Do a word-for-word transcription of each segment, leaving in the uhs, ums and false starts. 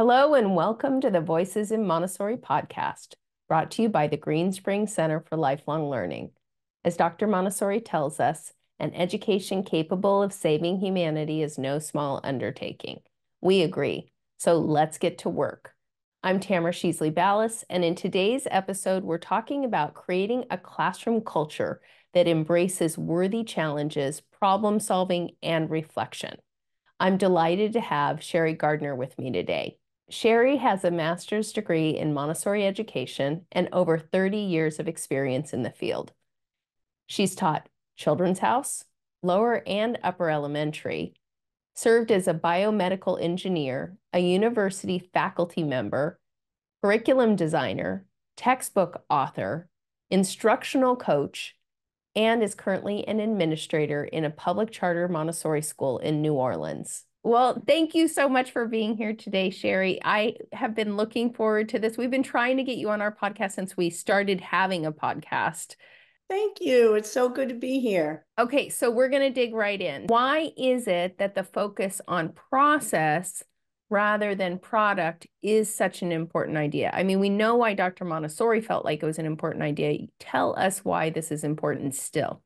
Hello and welcome to the Voices in Montessori podcast, brought to you by the Greenspring Center for Lifelong Learning. As Doctor Montessori tells us, an education capable of saving humanity is no small undertaking. We agree, so let's get to work. I'm Tamara Sheesley-Balis, and in today's episode, we're talking about creating a classroom culture that embraces worthy challenges, problem solving, and reflection. I'm delighted to have Cheri Gardner with me today. Cheri has a master's degree in Montessori education and over thirty years of experience in the field. She's taught Children's House, lower and upper elementary, served as a biomedical engineer, a university faculty member, curriculum designer, textbook author, instructional coach, and is currently an administrator in a public charter Montessori school in New Orleans. Well, thank you so much for being here today, Cheri. I have been looking forward to this. We've been trying to get you on our podcast since we started having a podcast. Thank you. It's so good to be here. Okay, so we're going to dig right in. Why is it that the focus on process rather than product is such an important idea? I mean, we know why Doctor Montessori felt like it was an important idea. Tell us why this is important still.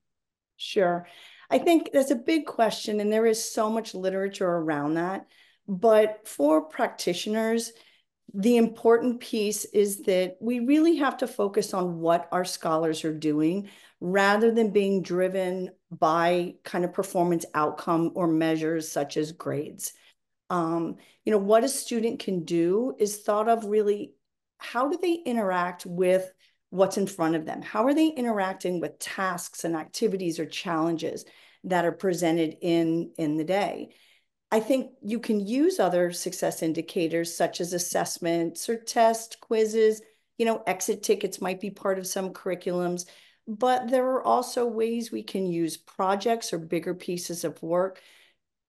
Sure. I think that's a big question, and there is so much literature around that. But for practitioners, the important piece is that we really have to focus on what our scholars are doing rather than being driven by kind of performance outcome or measures such as grades. Um, you know, what a student can do is thought of really, how do they interact with what's in front of them? How are they interacting with tasks and activities or challenges that are presented in, in the day? I think you can use other success indicators such as assessments or test quizzes. You know, exit tickets might be part of some curriculums, but there are also ways we can use projects or bigger pieces of work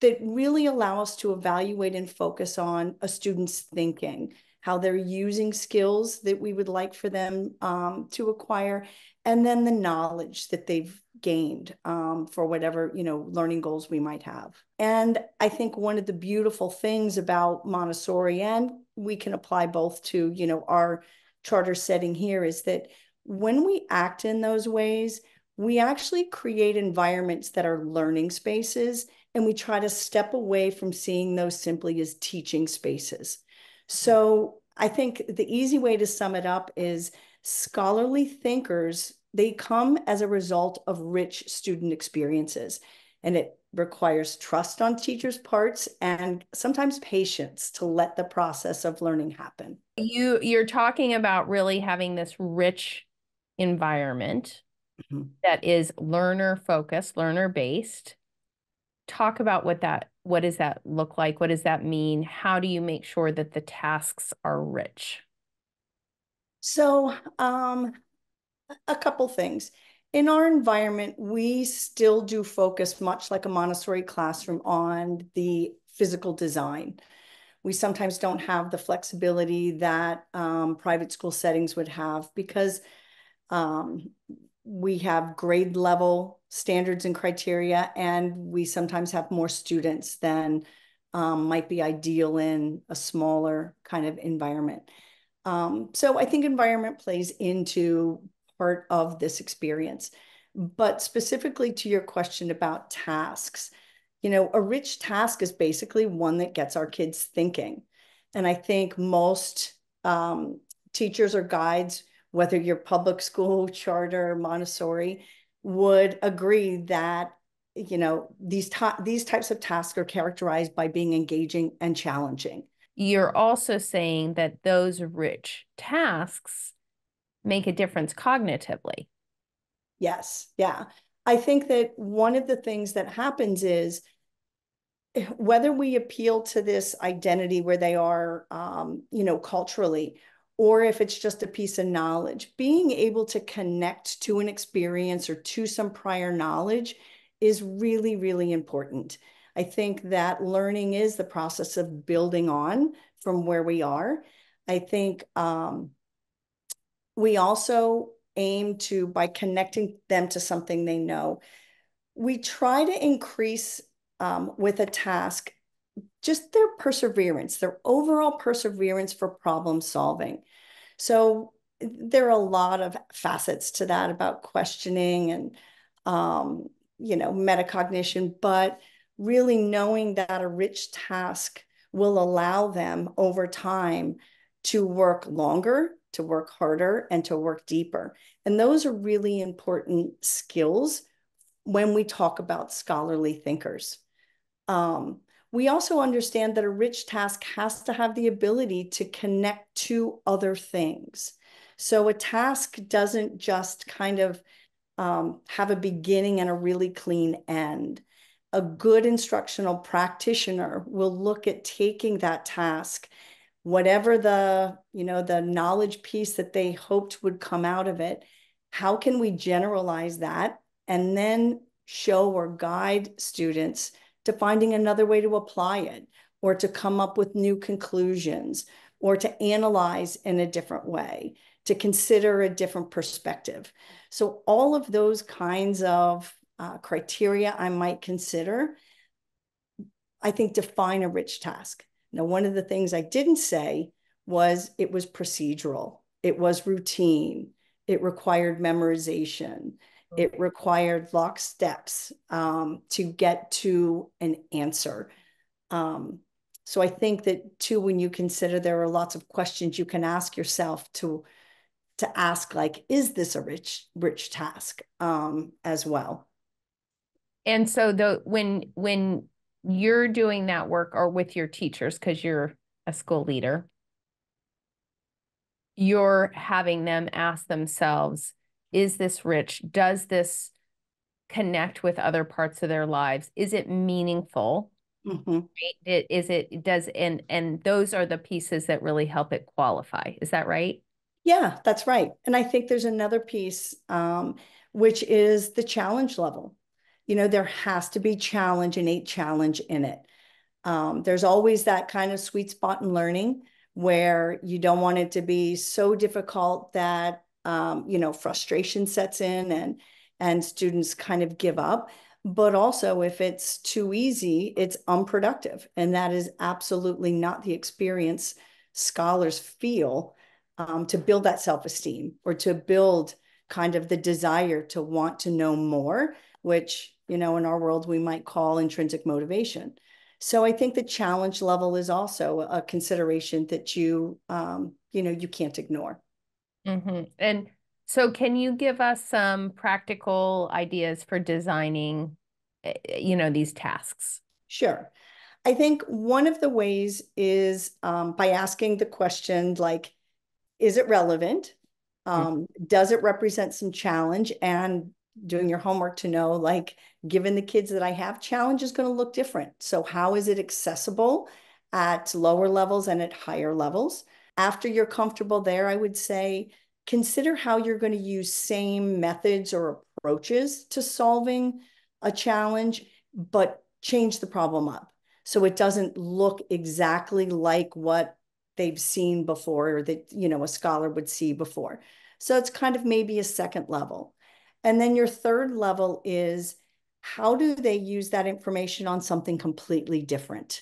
that really allow us to evaluate and focus on a student's thinking, how they're using skills that we would like for them um, to acquire, and then the knowledge that they've gained um, for whatever, you know, learning goals we might have. And I think one of the beautiful things about Montessori, and we can apply both to, you know, our charter setting here, is that when we act in those ways, we actually create environments that are learning spaces, and we try to step away from seeing those simply as teaching spaces. So I think the easy way to sum it up is scholarly thinkers, they come as a result of rich student experiences, and it requires trust on teachers' parts and sometimes patience to let the process of learning happen. You, you're talking about really having this rich environment mm-hmm. that is learner-focused, learner-based. Talk about what that, what does that look like? What does that mean? How do you make sure that the tasks are rich? So um, a couple things. In our environment, we still do focus, much like a Montessori classroom, on the physical design. We sometimes don't have the flexibility that um, private school settings would have because um, we have grade level standards and criteria, and we sometimes have more students than um, might be ideal in a smaller kind of environment. Um, so I think environment plays into part of this experience. But specifically to your question about tasks, you know, a rich task is basically one that gets our kids thinking. And I think most um, teachers or guides, whether you're public school, charter, Montessori, would agree that, you know, these, these types of tasks are characterized by being engaging and challenging. You're also saying that those rich tasks make a difference cognitively. Yes, yeah. I think that one of the things that happens is whether we appeal to this identity where they are, um, you know, culturally, or if it's just a piece of knowledge, being able to connect to an experience or to some prior knowledge is really, really important. I think that learning is the process of building on from where we are. I think um, we also aim to, by connecting them to something they know, we try to increase um, with a task just their perseverance, their overall perseverance for problem solving. So there are a lot of facets to that about questioning and, um, you know, metacognition, but really knowing that a rich task will allow them over time to work longer, to work harder, and to work deeper. And those are really important skills when we talk about scholarly thinkers. Um, we also understand that a rich task has to have the ability to connect to other things. So a task doesn't just kind of um, have a beginning and a really clean end. A good instructional practitioner will look at taking that task, whatever the, you know, the knowledge piece that they hoped would come out of it, how can we generalize that and then show or guide students to finding another way to apply it, or to come up with new conclusions, or to analyze in a different way, to consider a different perspective. So all of those kinds of uh, criteria I might consider, I think, define a rich task. Now, one of the things I didn't say was it was procedural, it was routine, it required memorization, it required lock steps um, to get to an answer. Um, so I think that too, when you consider there are lots of questions you can ask yourself to, to ask, like, is this a rich, rich task um, as well? And so the, when, when you're doing that work or with your teachers, because you're a school leader, you're having them ask themselves, is this rich? Does this connect with other parts of their lives? Is it meaningful? Mm-hmm. It, is it does and and those are the pieces that really help it qualify. Is that right? Yeah, that's right. And I think there's another piece, um, which is the challenge level. You know, there has to be challenge, innate challenge in it. Um, there's always that kind of sweet spot in learning where you don't want it to be so difficult that Um, you know, frustration sets in and, and students kind of give up. But also if it's too easy, it's unproductive. And that is absolutely not the experience scholars feel um, to build that self-esteem or to build kind of the desire to want to know more, which, you know, in our world, we might call intrinsic motivation. So I think the challenge level is also a consideration that you, um, you know, you can't ignore. Mm-hmm. And so can you give us some practical ideas for designing, you know, these tasks? Sure. I think one of the ways is um, by asking the question, like, is it relevant? Um, mm-hmm. Does it represent some challenge? And doing your homework to know, like, given the kids that I have, challenge is going to look different. So how is it accessible at lower levels and at higher levels? After you're comfortable there, I would say, consider how you're going to use same methods or approaches to solving a challenge, but change the problem up so it doesn't look exactly like what they've seen before or that, you know, a scholar would see before. So it's kind of maybe a second level. And then your third level is, how do they use that information on something completely different?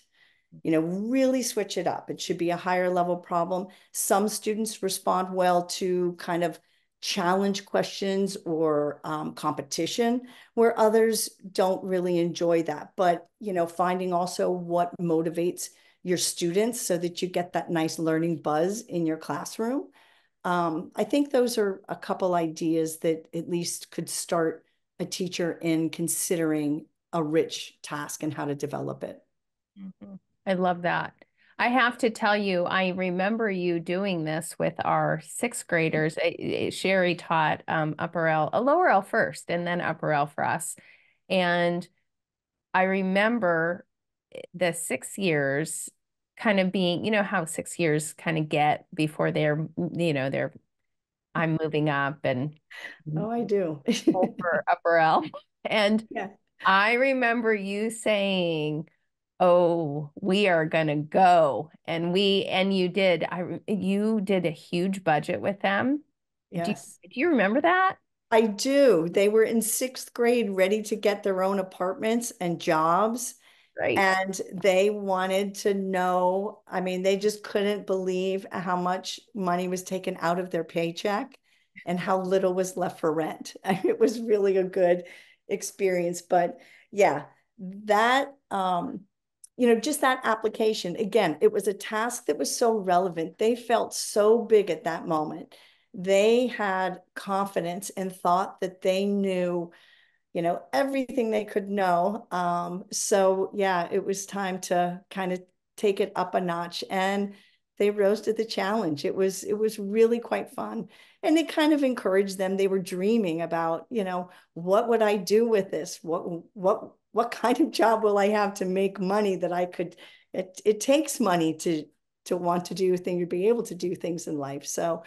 You know, really switch it up. It should be a higher level problem. Some students respond well to kind of challenge questions or um, competition, where others don't really enjoy that. But, you know, finding also what motivates your students so that you get that nice learning buzz in your classroom. Um, I think those are a couple ideas that at least could start a teacher in considering a rich task and how to develop it. Mm-hmm. I love that. I have to tell you, I remember you doing this with our sixth graders. Cheri taught um, upper L, a lower L first, and then upper L for us. And I remember the six years kind of being, you know, how six years kind of get before they're, you know, they're, I'm moving up and. Oh, I do. Over upper L. And yeah. I remember you saying, oh, we are going to go. And we, and you did, I, you did a huge budget with them. Yes. Do you, do you remember that? I do. They were in sixth grade, ready to get their own apartments and jobs. Right. And they wanted to know, I mean, they just couldn't believe how much money was taken out of their paycheck and how little was left for rent. I mean, it was really a good experience. But yeah, that, um, you know, just that application, again, it was a task that was so relevant. They felt so big at that moment. They had confidence and thought that they knew, you know, everything they could know. Um, so yeah, it was time to kind of take it up a notch, and they rose to the challenge. It was, it was really quite fun. And it kind of encouraged them. They were dreaming about, you know, what would I do with this? What, what, what kind of job will I have to make money that I could, it, it takes money to, to want to do things, to be able to do things in life. So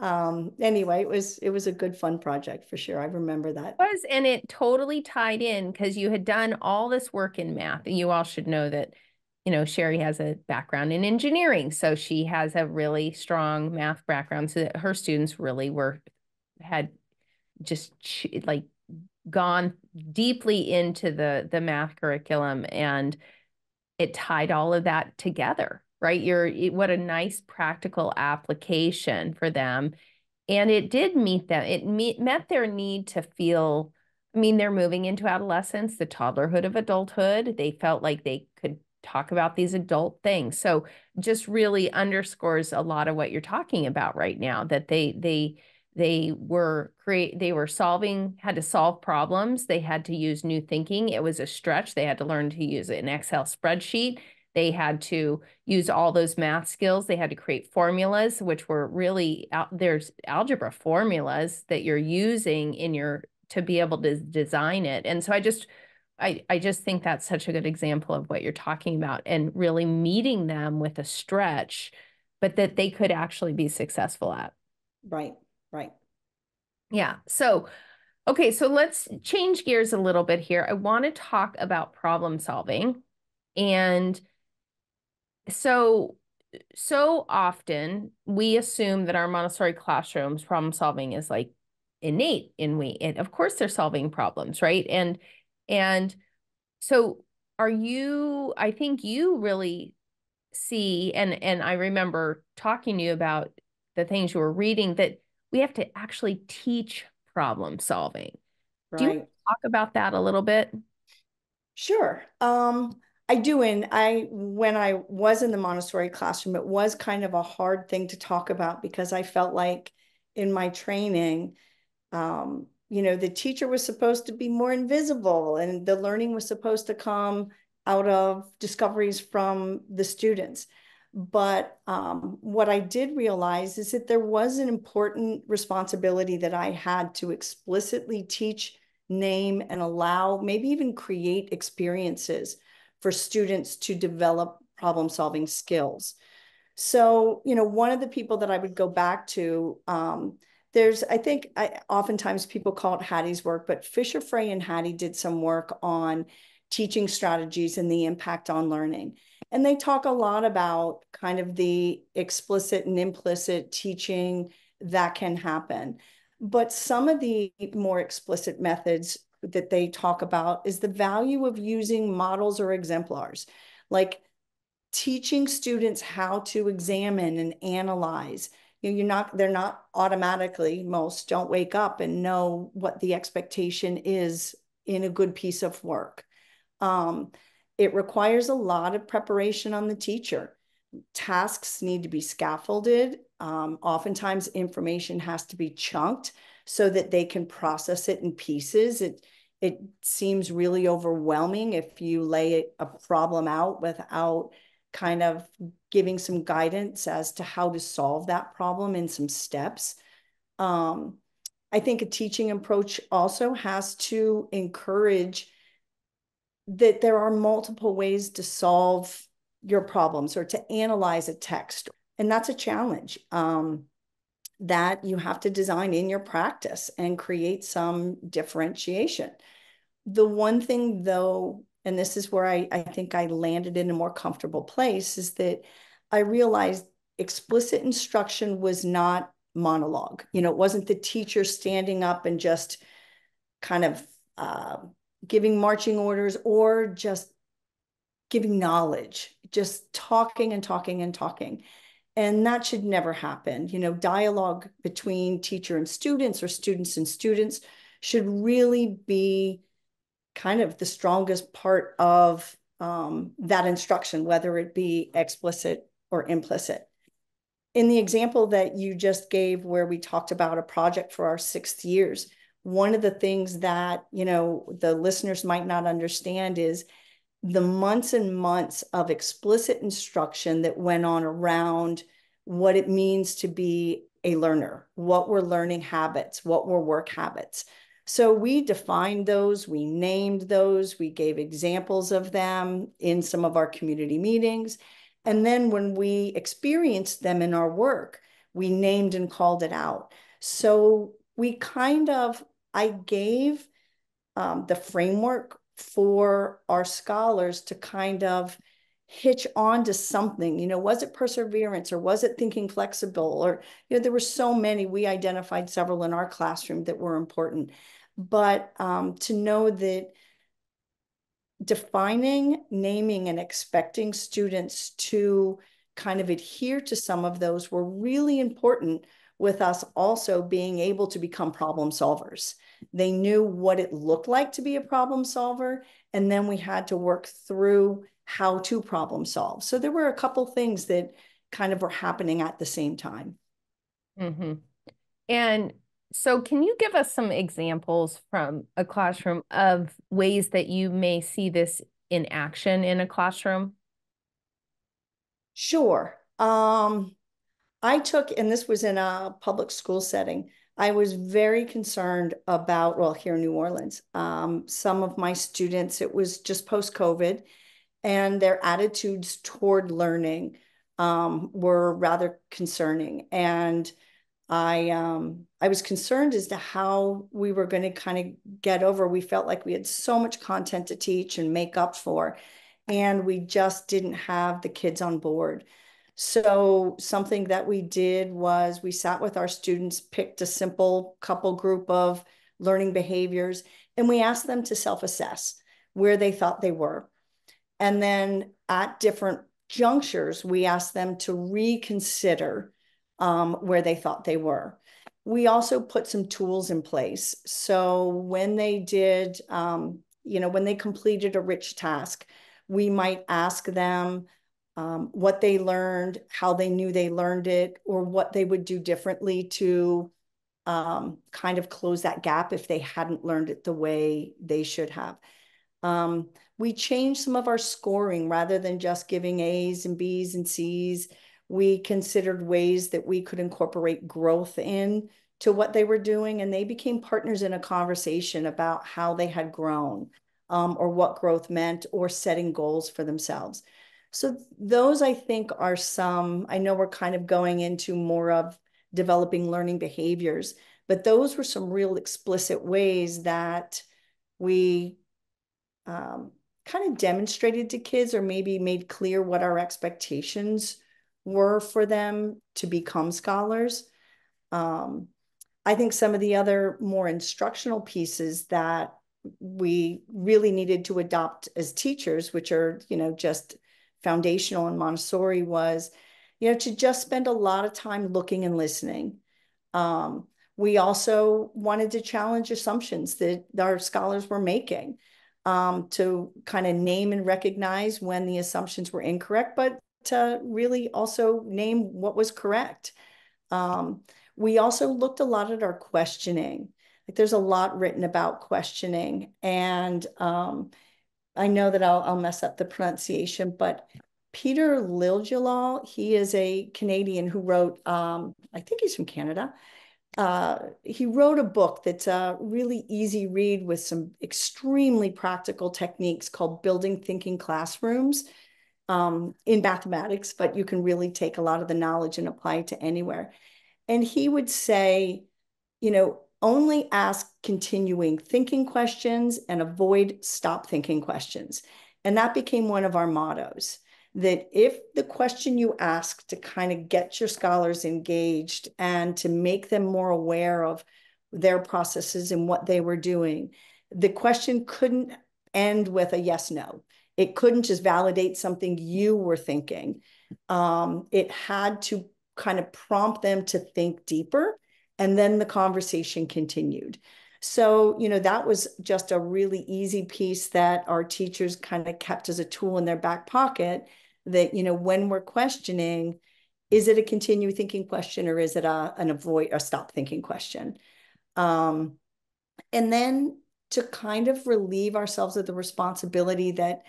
Um, anyway, it was, it was a good, fun project for sure. I remember that. It was, and it totally tied in because you had done all this work in math, and you all should know that, you know, Cheri has a background in engineering. So she has a really strong math background, so that her students really were, had just like gone deeply into the, the math curriculum, and it tied all of that together. Right? You're, what a nice practical application for them. And it did meet them. It meet, met their need to feel, I mean, they're moving into adolescence, the toddlerhood of adulthood. They felt like they could talk about these adult things. So just really underscores a lot of what you're talking about right now, that they, they, they were create, they were solving, had to solve problems. They had to use new thinking. It was a stretch. They had to learn to use an Excel spreadsheet. They had to use all those math skills. They had to create formulas, which were really, there's algebra formulas that you're using in your, to be able to design it. And so I just, I, I just think that's such a good example of what you're talking about, and really meeting them with a stretch, but that they could actually be successful at. Right, right. Yeah. So, okay, so let's change gears a little bit here. I want to talk about problem solving. And So, so often we assume that our Montessori classrooms problem solving is like innate in we, and of course they're solving problems, right? And, and so are you, I think you really see, and, and I remember talking to you about the things you were reading, that we have to actually teach problem solving. Right. Do you want to talk about that a little bit? Sure. Um, I do, and I, when I was in the Montessori classroom, it was kind of a hard thing to talk about because I felt like in my training, um, you know, the teacher was supposed to be more invisible, and the learning was supposed to come out of discoveries from the students. But um, what I did realize is that there was an important responsibility that I had to explicitly teach, name, and allow, maybe even create experiences for students to develop problem-solving skills. So, you know, one of the people that I would go back to, um, there's, I think I, oftentimes people call it Hattie's work, but Fisher Frey and Hattie did some work on teaching strategies and the impact on learning. And they talk a lot about kind of the explicit and implicit teaching that can happen. But some of the more explicit methods that they talk about is the value of using models or exemplars, like teaching students how to examine and analyze. You know, you're not, they're not automatically, most don't wake up and know what the expectation is in a good piece of work. Um, it requires a lot of preparation on the teacher. Tasks need to be scaffolded. Um, oftentimes information has to be chunked so that they can process it in pieces. It, it seems really overwhelming if you lay a problem out without kind of giving some guidance as to how to solve that problem in some steps. Um, I think a teaching approach also has to encourage that there are multiple ways to solve your problems or to analyze a text. And that's a challenge. Um, that you have to design in your practice and create some differentiation. The one thing though, and this is where I, I think I landed in a more comfortable place, is that I realized explicit instruction was not monologue. You know, it wasn't the teacher standing up and just kind of uh, giving marching orders or just giving knowledge, just talking and talking and talking. And that should never happen. You know, dialogue between teacher and students or students and students should really be kind of the strongest part of um, that instruction, whether it be explicit or implicit. In the example that you just gave, where we talked about a project for our sixth years, one of the things that, you know, the listeners might not understand is the months and months of explicit instruction that went on around what it means to be a learner, what were learning habits, what were work habits. So we defined those, we named those, we gave examples of them in some of our community meetings. And then when we experienced them in our work, we named and called it out. So we kind of, I gave um, the framework for our scholars to kind of hitch on to something. You know, was it perseverance or was it thinking flexible? Or, you know, there were so many, we identified several in our classroom that were important. But um, to know that defining, naming, and expecting students to kind of adhere to some of those were really important, with us also being able to become problem solvers. They knew what it looked like to be a problem solver, and then we had to work through how to problem solve. So there were a couple things that kind of were happening at the same time. Mm-hmm. And so can you give us some examples from a classroom of ways that you may see this in action in a classroom? Sure. Um, I took, and this was in a public school setting, I was very concerned about, well, here in New Orleans, um, some of my students, it was just post-COVID, and their attitudes toward learning um, were rather concerning. And I, um, I was concerned as to how we were going to kind of get over. We felt like we had so much content to teach and make up for, and we just didn't have the kids on board. So something that we did was we sat with our students, picked a simple couple group of learning behaviors, and we asked them to self-assess where they thought they were. And then at different junctures, we asked them to reconsider um, where they thought they were. We also put some tools in place. So when they did, um, you know, when they completed a rich task, we might ask them, Um, what they learned, how they knew they learned it, or what they would do differently to um, kind of close that gap if they hadn't learned it the way they should have. Um, we changed some of our scoring. Rather than just giving A's and B's and C's, we considered ways that we could incorporate growth in to what they were doing, and they became partners in a conversation about how they had grown um, or what growth meant, or setting goals for themselves. So those, I think, are some, I know we're kind of going into more of developing learning behaviors, but those were some real explicit ways that we um, kind of demonstrated to kids, or maybe made clear what our expectations were for them to become scholars. Um, I think some of the other more instructional pieces that we really needed to adopt as teachers, which are, you know, just foundational in Montessori, was, you know, to just spend a lot of time looking and listening. Um, we also wanted to challenge assumptions that our scholars were making, um, to kind of name and recognize when the assumptions were incorrect, but to really also name what was correct. Um, we also looked a lot at our questioning. Like, there's a lot written about questioning, and um, I know that I'll, I'll mess up the pronunciation, but Peter Liljedahl, he is a Canadian who wrote, um, I think he's from Canada. Uh, he wrote a book that's a really easy read with some extremely practical techniques called Building Thinking Classrooms um, in mathematics, but you can really take a lot of the knowledge and apply it to anywhere. And he would say, you know, only ask continuing thinking questions and avoid stop thinking questions. And that became one of our mottos, that if the question you ask to kind of get your scholars engaged and to make them more aware of their processes and what they were doing, the question couldn't end with a yes, no. It couldn't just validate something you were thinking. Um, it had to kind of prompt them to think deeper. And then the conversation continued. So, you know, that was just a really easy piece that our teachers kind of kept as a tool in their back pocket that, you know, when we're questioning, is it a continue thinking question or is it a, an avoid or stop thinking question? Um, and then to kind of relieve ourselves of the responsibility that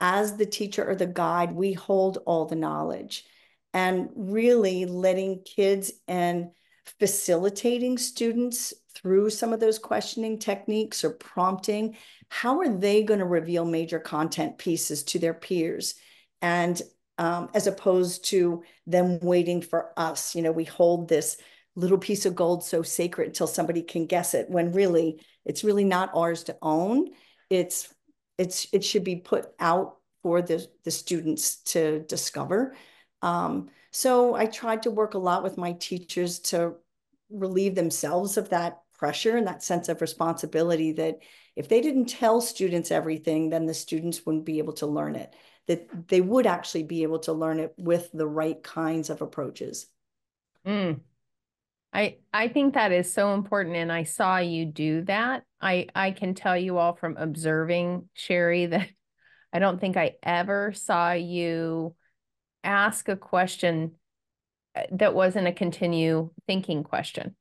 as the teacher or the guide, we hold all the knowledge, and really letting kids and facilitating students through some of those questioning techniques or prompting, how are they going to reveal major content pieces to their peers? And um, as opposed to them waiting for us, you know, we hold this little piece of gold so sacred until somebody can guess it, when really, it's really not ours to own. It's, it's, it should be put out for the, the students to discover. Um, so I tried to work a lot with my teachers to relieve themselves of that pressure and that sense of responsibility that if they didn't tell students everything, then the students wouldn't be able to learn it, that they would actually be able to learn it with the right kinds of approaches. Mm. I, I think that is so important. And I saw you do that. I, I can tell you all from observing, Cheri, that I don't think I ever saw you ask a question that wasn't a continue thinking question.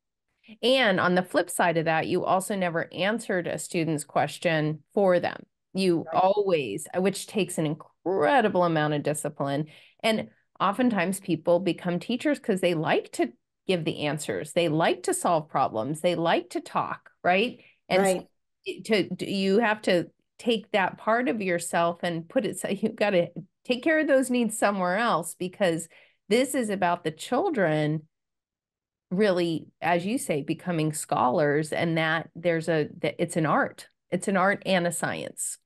And on the flip side of that, you also never answered a student's question for them. You right. always, which takes an incredible amount of discipline. And oftentimes people become teachers because they like to give the answers. They like to solve problems. They like to talk, right? And right. So to, you have to take that part of yourself and put it, so you've got to take care of those needs somewhere else, because this is about the children really, as you say, becoming scholars, and that there's a, that it's an art. It's an art and a science.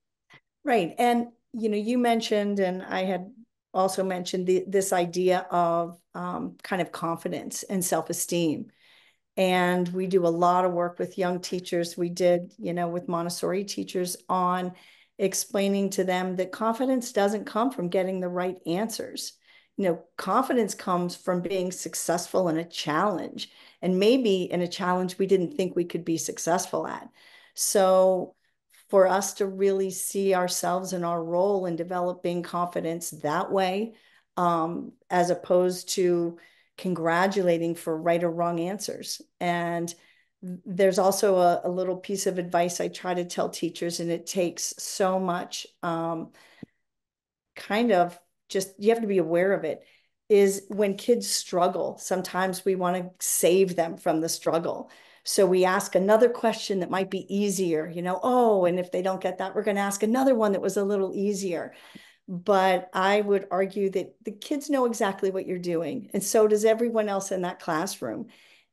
Right. And, you know, you mentioned, and I had also mentioned the, this idea of um, kind of confidence and self-esteem. And we do a lot of work with young teachers. We did, you know, with Montessori teachers on explaining to them that confidence doesn't come from getting the right answers. You know, confidence comes from being successful in a challenge, and maybe in a challenge we didn't think we could be successful at. So for us to really see ourselves and our role in developing confidence that way, um, as opposed to congratulating for right or wrong answers. And there's also a, a little piece of advice I try to tell teachers, and it takes so much um, kind of just, you have to be aware of it, is when kids struggle, sometimes we want to save them from the struggle. So we ask another question that might be easier, you know, oh, and if they don't get that, we're going to ask another one that was a little easier. But I would argue that the kids know exactly what you're doing, and so does everyone else in that classroom.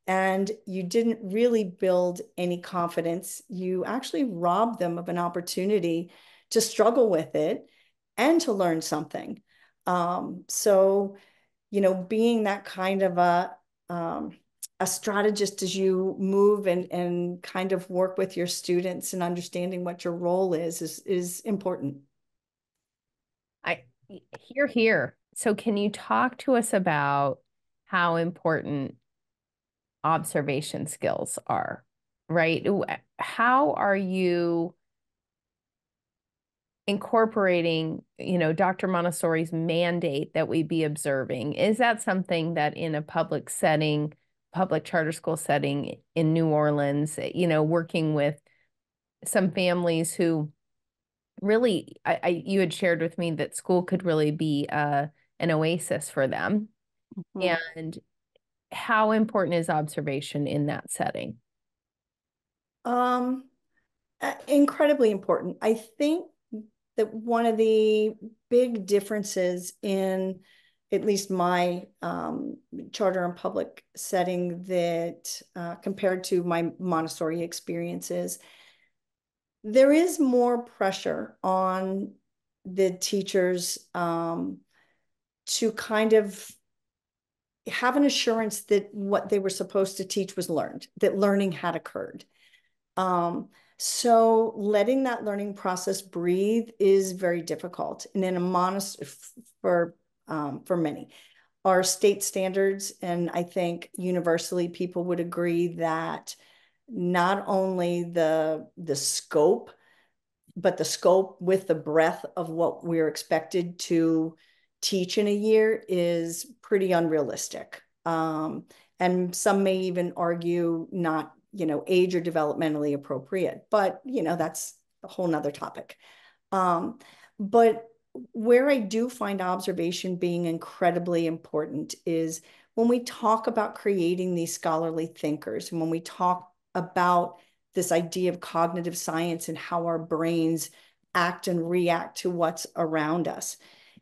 And you didn't really build any confidence. You actually robbed them of an opportunity to struggle with it and to learn something. Um, so, you know, being that kind of a... Um, a strategist as you move and, and kind of work with your students and understanding what your role is, is, is important. I hear, hear. So can you talk to us about how important observation skills are, right? How are you incorporating, you know, Doctor Montessori's mandate that we be observing? Is that something that in a public setting, public charter school setting in New Orleans, you know, working with some families who really, I, I you had shared with me that school could really be uh, an oasis for them. Mm-hmm. And how important is observation in that setting? Um, incredibly important. I think that one of the big differences in at least my um, charter and public setting that uh, compared to my Montessori experiences, there is more pressure on the teachers um, to kind of have an assurance that what they were supposed to teach was learned, that learning had occurred. Um, So letting that learning process breathe is very difficult. And in a monastery, for, um, for many, our state standards, and I think universally people would agree that not only the, the scope, but the scope with the breadth of what we're expected to teach in a year is pretty unrealistic. Um, and some may even argue not, you know, age or developmentally appropriate, but, you know, that's a whole nother topic. Um, but where I do find observation being incredibly important is when we talk about creating these scholarly thinkers, and when we talk about this idea of cognitive science and how our brains act and react to what's around us.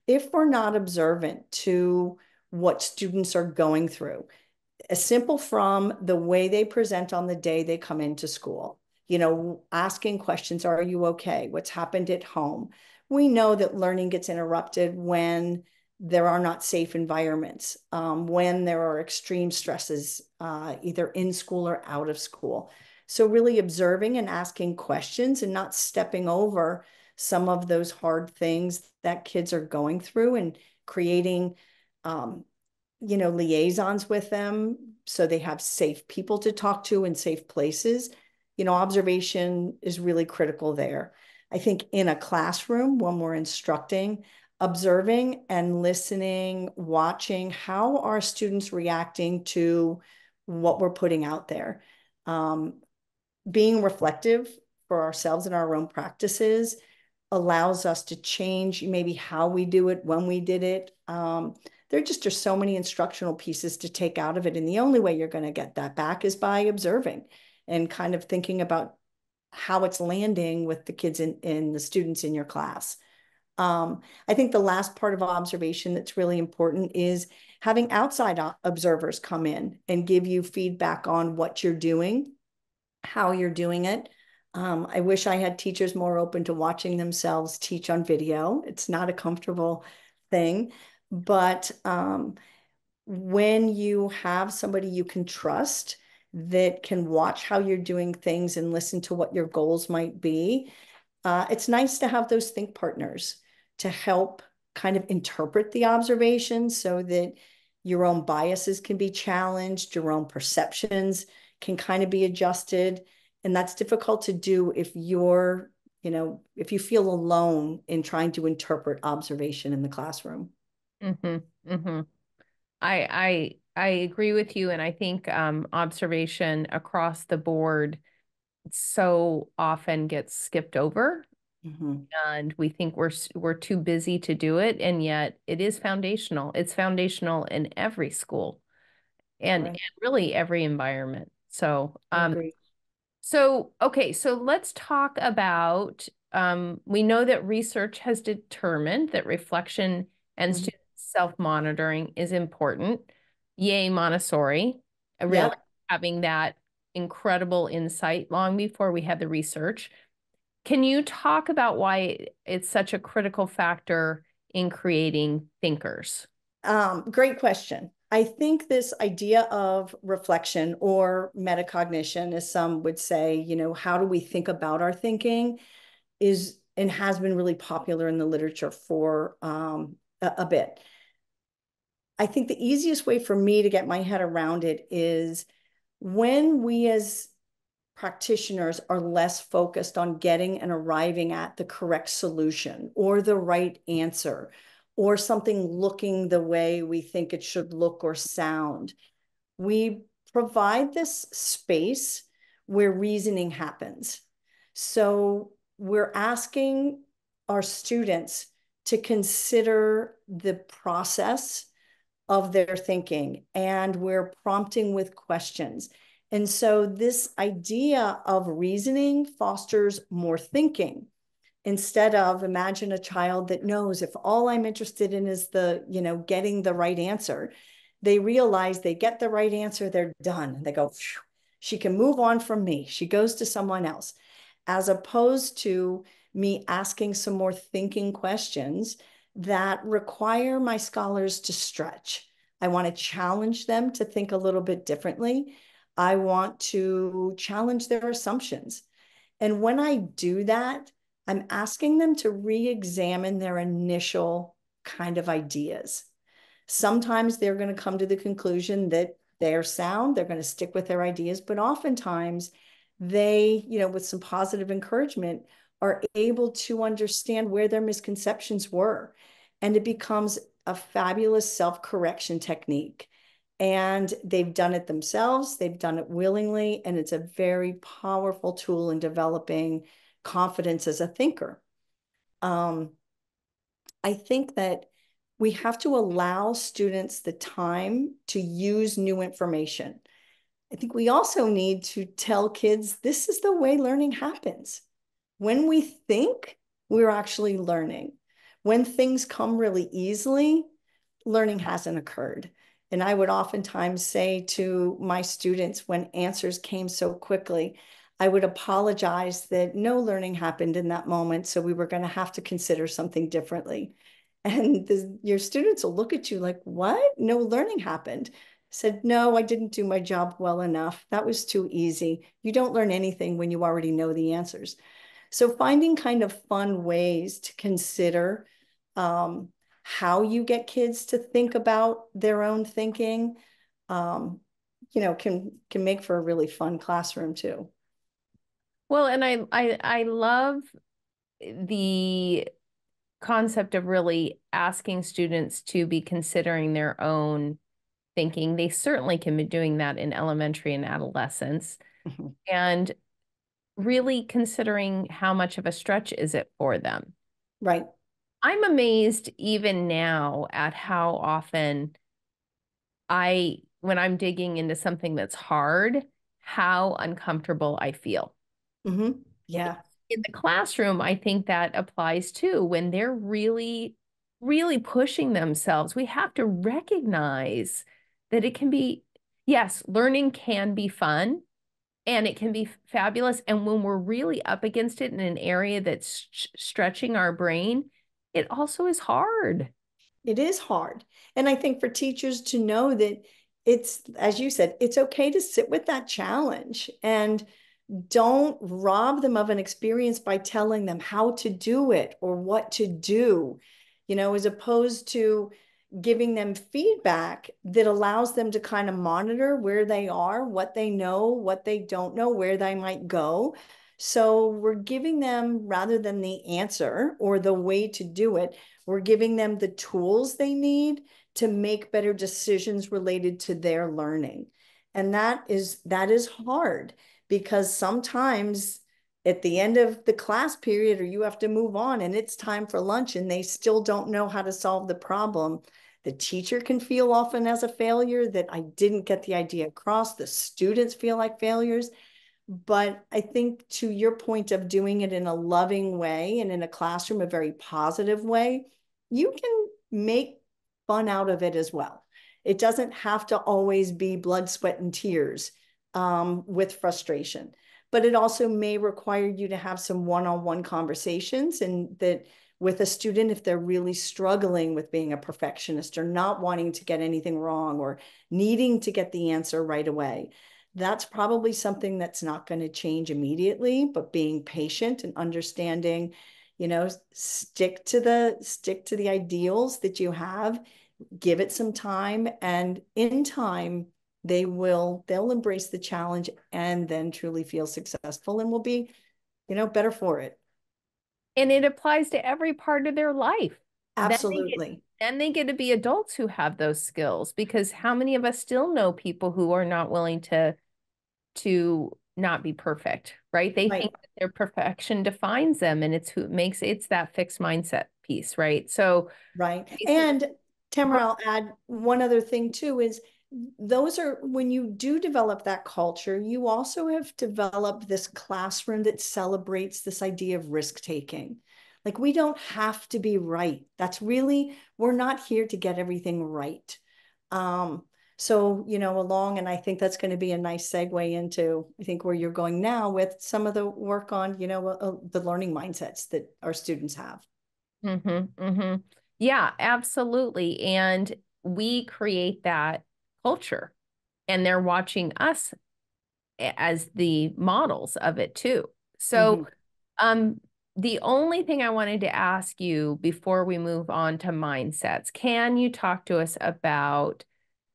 If we're not observant to what students are going through, as simple from the way they present on the day they come into school, you know, asking questions, are you okay? What's happened at home? We know that learning gets interrupted when there are not safe environments, um, when there are extreme stresses, uh, either in school or out of school. So really observing and asking questions and not stepping over some of those hard things that kids are going through, and creating, um, you know, liaisons with them so they have safe people to talk to and safe places. You know, observation is really critical there. I think in a classroom, when we're instructing, observing and listening, watching, how are students reacting to what we're putting out there? Um, being reflective for ourselves and our own practices allows us to change maybe how we do it, when we did it. Um, there just are so many instructional pieces to take out of it. And the only way you're going to get that back is by observing and kind of thinking about how it's landing with the kids in, in the students in your class. Um, I think the last part of observation that's really important is having outside observers come in and give you feedback on what you're doing, how you're doing it. Um, I wish I had teachers more open to watching themselves teach on video. It's not a comfortable thing, but um, when you have somebody you can trust that can watch how you're doing things and listen to what your goals might be, uh, it's nice to have those think partners to help kind of interpret the observations so that your own biases can be challenged, your own perceptions can kind of be adjusted. And that's difficult to do if you're, you know, if you feel alone in trying to interpret observation in the classroom. Mm-hmm, mm-hmm. I, I, I agree with you. And I think um, observation across the board so often gets skipped over. Mm-hmm. And we think we're, we're too busy to do it. And yet it is foundational. It's foundational in every school and, right. and really every environment. So, um, so, okay. So let's talk about, um, we know that research has determined that reflection and mm-hmm. student self-monitoring is important. Yay, Montessori, really yeah. having that incredible insight long before we had the research. Can you talk about why it's such a critical factor in creating thinkers? Um, great question. I think this idea of reflection or metacognition, as some would say, you know, how do we think about our thinking, is and has been really popular in the literature for um, a, a bit. I think the easiest way for me to get my head around it is when we as practitioners are less focused on getting and arriving at the correct solution or the right answer or something looking the way we think it should look or sound. We provide this space where reasoning happens. So we're asking our students to consider the process of their thinking, and we're prompting with questions. And so this idea of reasoning fosters more thinking instead of imagine a child that knows if all I'm interested in is the, you know, getting the right answer. They realize they get the right answer, they're done. They go, phew, she can move on from me. She goes to someone else. As opposed to me asking some more thinking questions that require my scholars to stretch. I want to challenge them to think a little bit differently. I want to challenge their assumptions. And when I do that, I'm asking them to re-examine their initial kind of ideas. Sometimes they're going to come to the conclusion that they're sound, they're going to stick with their ideas, but oftentimes they, you know, with some positive encouragement, are able to understand where their misconceptions were. And it becomes a fabulous self-correction technique. And they've done it themselves, they've done it willingly, and it's a very powerful tool in developing confidence as a thinker. Um, I think that we have to allow students the time to use new information. I think we also need to tell kids, this is the way learning happens. When we think, we're actually learning. When things come really easily, learning hasn't occurred. And I would oftentimes say to my students, when answers came so quickly, I would apologize that no learning happened in that moment, so we were going to have to consider something differently. And the, your students will look at you like, what? No learning happened. I said, no, I didn't do my job well enough. That was too easy. You don't learn anything when you already know the answers. So finding kind of fun ways to consider um, how you get kids to think about their own thinking, um, you know, can can make for a really fun classroom too. Well, and I, I, I love the concept of really asking students to be considering their own thinking. They certainly can be doing that in elementary and adolescence. Mm-hmm. And really considering how much of a stretch is it for them. Right. I'm amazed even now at how often I, when I'm digging into something that's hard, how uncomfortable I feel. Mm-hmm. Yeah. In the classroom, I think that applies too. When they're really, really pushing themselves, we have to recognize that it can be, yes, learning can be fun and it can be fabulous. And when we're really up against it in an area that's stretching our brain, it also is hard. It is hard. And I think for teachers to know that it's, as you said, it's okay to sit with that challenge, and don't rob them of an experience by telling them how to do it or what to do, you know, as opposed to giving them feedback that allows them to kind of monitor where they are, what they know, what they don't know, where they might go. So we're giving them, rather than the answer or the way to do it, we're giving them the tools they need to make better decisions related to their learning. And that is, that is hard, because sometimes at the end of the class period, or you have to move on and it's time for lunch, and they still don't know how to solve the problem. The teacher can feel often as a failure, that I didn't get the idea across. The students feel like failures. But I think, to your point of doing it in a loving way and in a classroom, a very positive way, you can make fun out of it as well. It doesn't have to always be blood, sweat, and tears. Um, with frustration, but it also may require you to have some one-on-one conversations, and that with a student, if they're really struggling with being a perfectionist or not wanting to get anything wrong or needing to get the answer right away, that's probably something that's not going to change immediately, but being patient and understanding, you know, stick to the, stick to the ideals that you have, give it some time, and in time, they will, they'll embrace the challenge and then truly feel successful and will be, you know, better for it. And it applies to every part of their life. Absolutely. Then they get, then they get to be adults who have those skills, because how many of us still know people who are not willing to, to not be perfect, right? They right. think that their perfection defines them, and it's who makes, it's that fixed mindset piece, right? So. Right. And Tamara, I'll add one other thing too, is those are, when you do develop that culture, you also have developed this classroom that celebrates this idea of risk-taking. Like, we don't have to be right. That's really, we're not here to get everything right. Um, so, you know, along, and I think that's going to be a nice segue into, I think, where you're going now with some of the work on, you know, uh, the learning mindsets that our students have. Mm-hmm, mm-hmm. Yeah, absolutely. And we create that culture, and they're watching us as the models of it too. So mm-hmm. um, the only thing I wanted to ask you before we move on to mindsets, can you talk to us about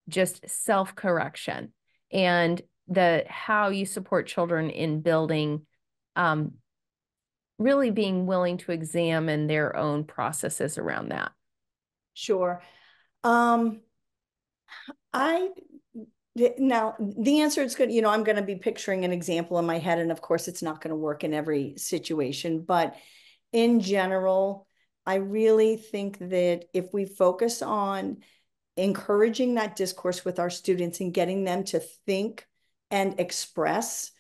just self-correction and the how you support children in building, um, really being willing to examine their own processes around that? Sure. Um, I, now the answer is good. You know, I'm going to be picturing an example in my head, and of course it's not going to work in every situation, but in general, I really think that if we focus on encouraging that discourse with our students and getting them to think and express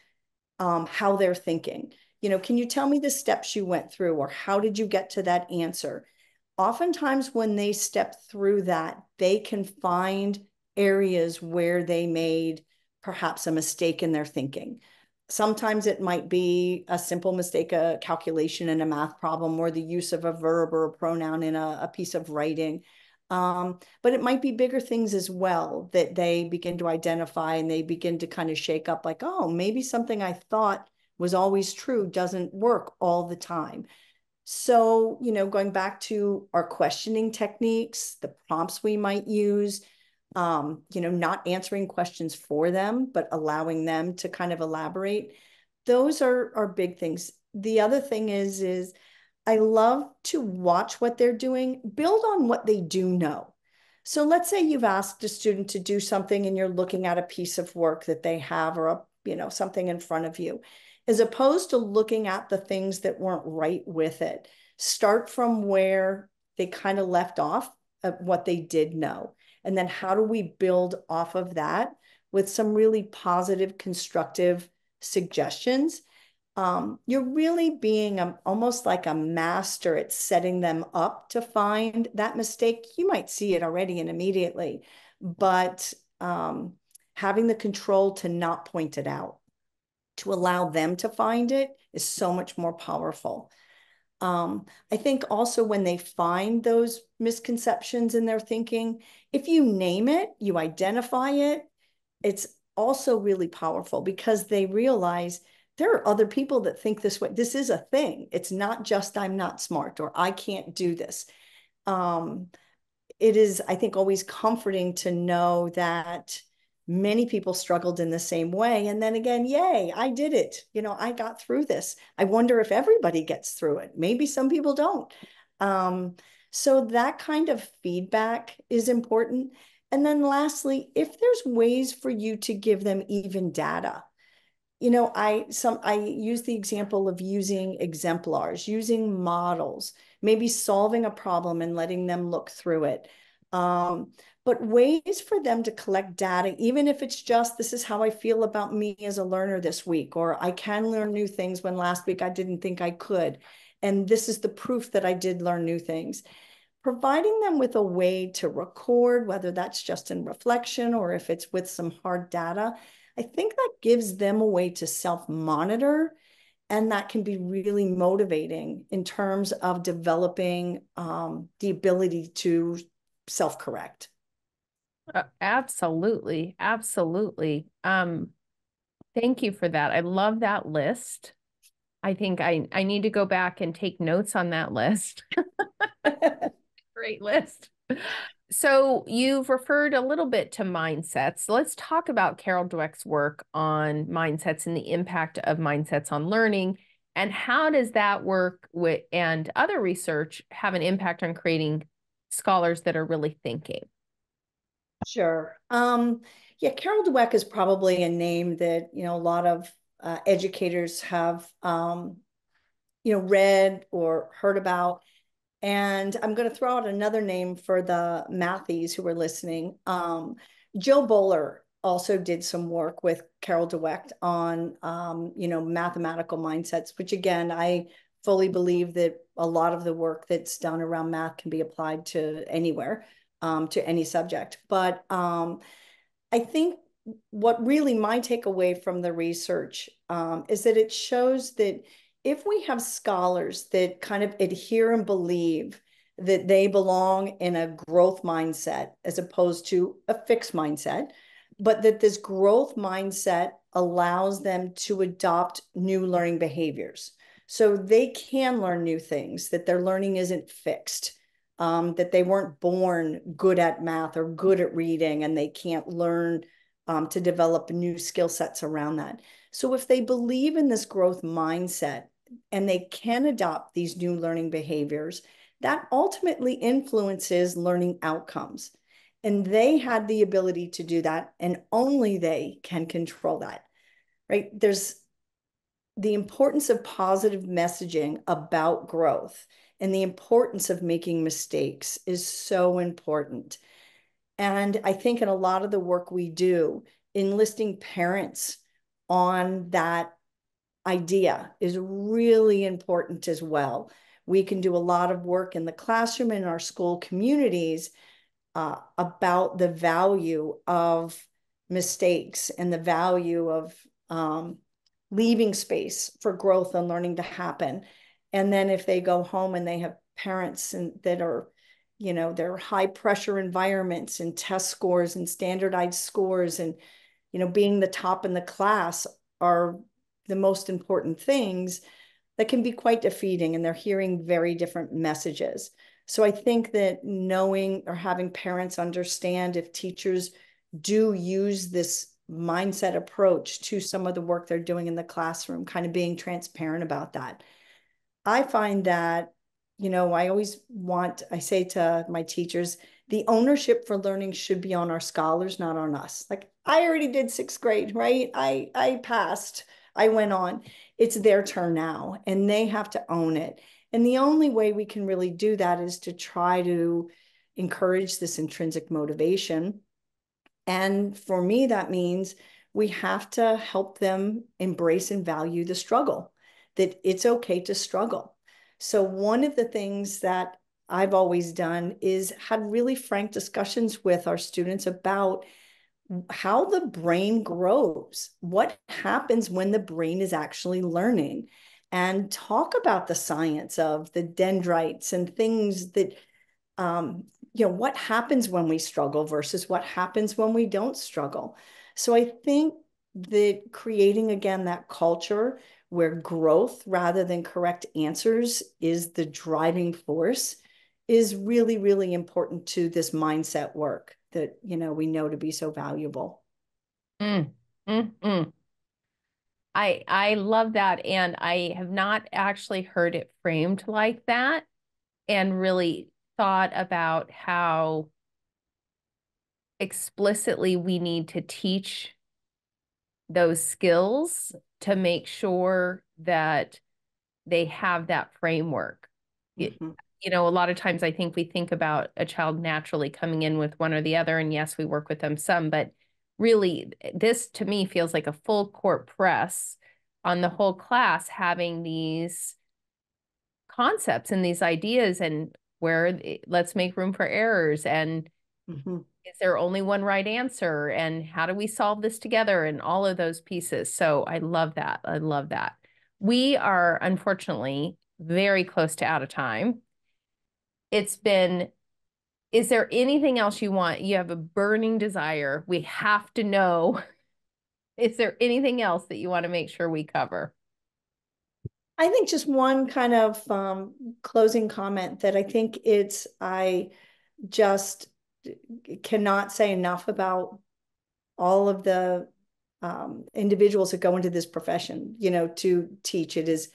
um, how they're thinking. You know, can you tell me the steps you went through, or how did you get to that answer? Oftentimes when they step through that, they can find areas where they made perhaps a mistake in their thinking. Sometimes it might be a simple mistake, a calculation in a math problem, or the use of a verb or a pronoun in a, a piece of writing. Um, but it might be bigger things as well that they begin to identify, and they begin to kind of shake up like, oh, maybe something I thought was always true doesn't work all the time. So, you know, going back to our questioning techniques, the prompts we might use, um, you know, not answering questions for them, but allowing them to kind of elaborate. Those are, are big things. The other thing is, is I love to watch what they're doing, build on what they do know. So let's say you've asked a student to do something and you're looking at a piece of work that they have, or a, you know, something in front of you, as opposed to looking at the things that weren't right with it. Start from where they kind of left off of what they did know. And then how do we build off of that with some really positive, constructive suggestions? Um, you're really being a, almost like a master at setting them up to find that mistake. You might see it already and immediately, but um, having the control to not point it out, to allow them to find it, is so much more powerful. Um, I think also when they find those misconceptions in their thinking, if you name it, you identify it, it's also really powerful, because they realize there are other people that think this way. This is a thing. It's not just I'm not smart, or I can't do this. Um, it is, I think, always comforting to know that many people struggled in the same way. And then again, yay, I did it. You know, I got through this. I wonder if everybody gets through it. Maybe some people don't. Um, so that kind of feedback is important. And then lastly, if there's ways for you to give them even data. You know, I some I use the example of using exemplars, using models, maybe solving a problem and letting them look through it. Um, but ways for them to collect data, even if it's just, this is how I feel about me as a learner this week, or I can learn new things when last week I didn't think I could. And this is the proof that I did learn new things. Providing them with a way to record, whether that's just in reflection or if it's with some hard data, I think that gives them a way to self-monitor, and that can be really motivating in terms of developing um, the ability to self-correct. Uh, absolutely. Absolutely. Um, thank you for that. I love that list. I think I, I need to go back and take notes on that list. Great list. So you've referred a little bit to mindsets. Let's talk about Carol Dweck's work on mindsets and the impact of mindsets on learning, and how does that work with, and other research have an impact on creating scholars that are really thinking? Sure. Um, yeah, Carol Dweck is probably a name that, you know, a lot of uh, educators have, um, you know, read or heard about. And I'm going to throw out another name for the mathies who are listening. Um, Jo Bowler also did some work with Carol Dweck on, um, you know, mathematical mindsets, which again, I fully believe that a lot of the work that's done around math can be applied to anywhere, um, to any subject. But um, I think what really my takeaway from the research um, is that it shows that if we have scholars that kind of adhere and believe that they belong in a growth mindset as opposed to a fixed mindset, but that this growth mindset allows them to adopt new learning behaviors. So they can learn new things, that their learning isn't fixed, um, that they weren't born good at math or good at reading, and they can't learn um, to develop new skill sets around that. So if they believe in this growth mindset and they can adopt these new learning behaviors, that ultimately influences learning outcomes. And they had the ability to do that, and only they can control that, right? There's the importance of positive messaging about growth, and the importance of making mistakes is so important. And I think in a lot of the work we do, enlisting parents on that idea is really important as well. We can do a lot of work in the classroom and in our school communities uh, about the value of mistakes and the value of um, leaving space for growth and learning to happen. And then if they go home and they have parents and that are, you know, they're high pressure environments and test scores and standardized scores and, you know, being the top in the class are the most important things, that can be quite defeating, and they're hearing very different messages. So I think that knowing or having parents understand, if teachers do use this mindset approach to some of the work they're doing in the classroom, kind of being transparent about that. I find that, you know, I always want, I say to my teachers, the ownership for learning should be on our scholars, not on us. Like, I already did sixth grade, right? I, I passed, I went on. It's their turn now, and they have to own it. And the only way we can really do that is to try to encourage this intrinsic motivation. And for me, that means we have to help them embrace and value the struggle, that it's okay to struggle. So one of the things that I've always done is had really frank discussions with our students about how the brain grows, what happens when the brain is actually learning, and talk about the science of the dendrites and things that, um, you know, what happens when we struggle versus what happens when we don't struggle. So I think that creating, again, that culture where growth rather than correct answers is the driving force is really, really important to this mindset work that, you know, we know to be so valuable. Mm, mm, mm. I, I love that. And I have not actually heard it framed like that, and really thought about how explicitly we need to teach those skills to make sure that they have that framework. Mm-hmm. You know, a lot of times I think we think about a child naturally coming in with one or the other, and yes, we work with them some, but really this to me feels like a full court press on the whole class, having these concepts and these ideas, and where let's make room for errors, and mm-hmm. is there only one right answer, and how do we solve this together, and all of those pieces. So I love that. I love that. We are unfortunately very close to out of time. It's been, is there anything else you want? You have a burning desire. We have to know. Is there anything else that you want to make sure we cover? I think just one kind of um, closing comment that I think it's, I just cannot say enough about all of the um, individuals that go into this profession, you know, to teach. It is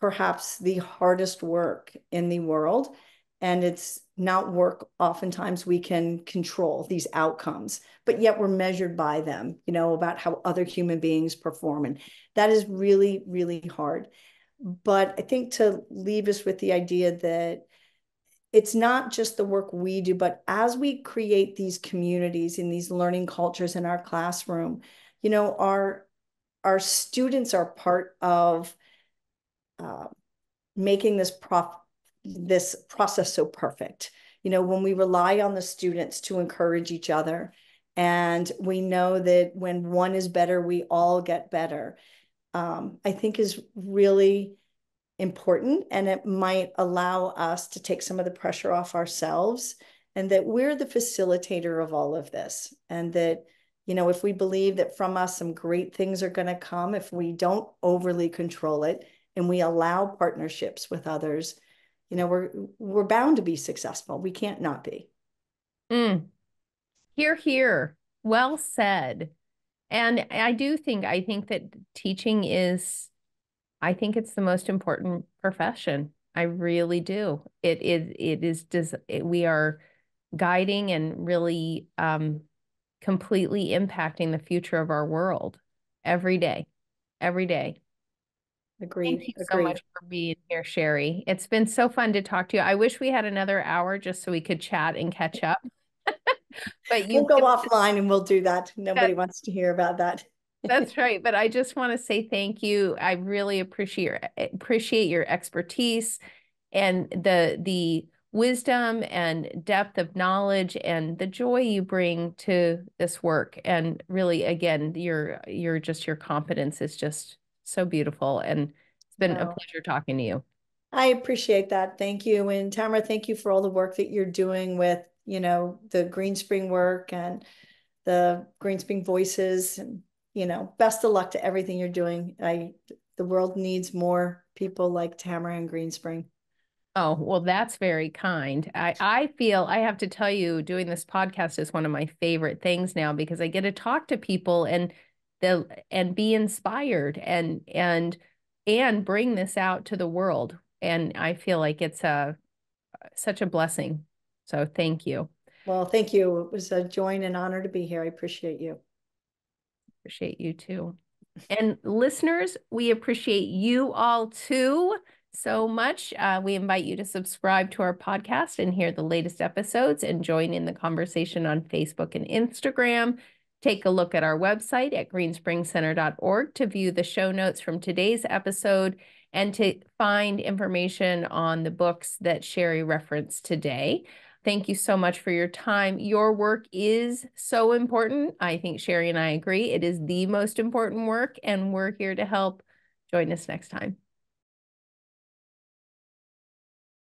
perhaps the hardest work in the world. And it's not work oftentimes we can control these outcomes, but yet we're measured by them, you know, about how other human beings perform. And that is really, really hard. But I think to leave us with the idea that it's not just the work we do, but as we create these communities and these learning cultures in our classroom, you know, our, our students are part of uh, making this profit. This process so perfect. You know, when we rely on the students to encourage each other, and we know that when one is better, we all get better, um, I think is really important. And it might allow us to take some of the pressure off ourselves, and that we're the facilitator of all of this, and that You know, if we believe that from us some great things are going to come, if we don't overly control it and we allow partnerships with others, you know, we're we're bound to be successful. We can't not be. Mm. Hear, hear. Well said. And I do think, I think that teaching is, I think it's the most important profession. I really do. It is, it, it is, does, it, we are guiding and really um, completely impacting the future of our world every day, every day. Agreed. Thank you Agreed. so much for being here, Cheri. It's been so fun to talk to you. I wish we had another hour just so we could chat and catch up. But you we'll go offline and we'll do that. Nobody that, wants to hear about that. That's right. But I just want to say thank you. I really appreciate appreciate your expertise and the the wisdom and depth of knowledge and the joy you bring to this work. And really, again, your your just your competence is just so beautiful. And it's been wow. a pleasure talking to you. I appreciate that. Thank you. And Tamara, thank you for all the work that you're doing with, you know, the Greenspring work and the Greenspring Voices, and, you know, best of luck to everything you're doing. I, the world needs more people like Tamara and Greenspring. Oh, well, that's very kind. I, I feel, I have to tell you, doing this podcast is one of my favorite things now, because I get to talk to people and the, and be inspired and, and, and bring this out to the world. And I feel like it's a, such a blessing. So thank you. Well, thank you. It was a joy and an honor to be here. I appreciate you. Appreciate you too. And listeners, we appreciate you all too so much. Uh, we invite you to subscribe to our podcast and hear the latest episodes and join in the conversation on Facebook and Instagram. Take a look at our website at greenspring center dot org to view the show notes from today's episode and to find information on the books that Cheri referenced today. Thank you so much for your time. Your work is so important. I think Cheri and I agree. It is the most important work, and we're here to help. Join us next time.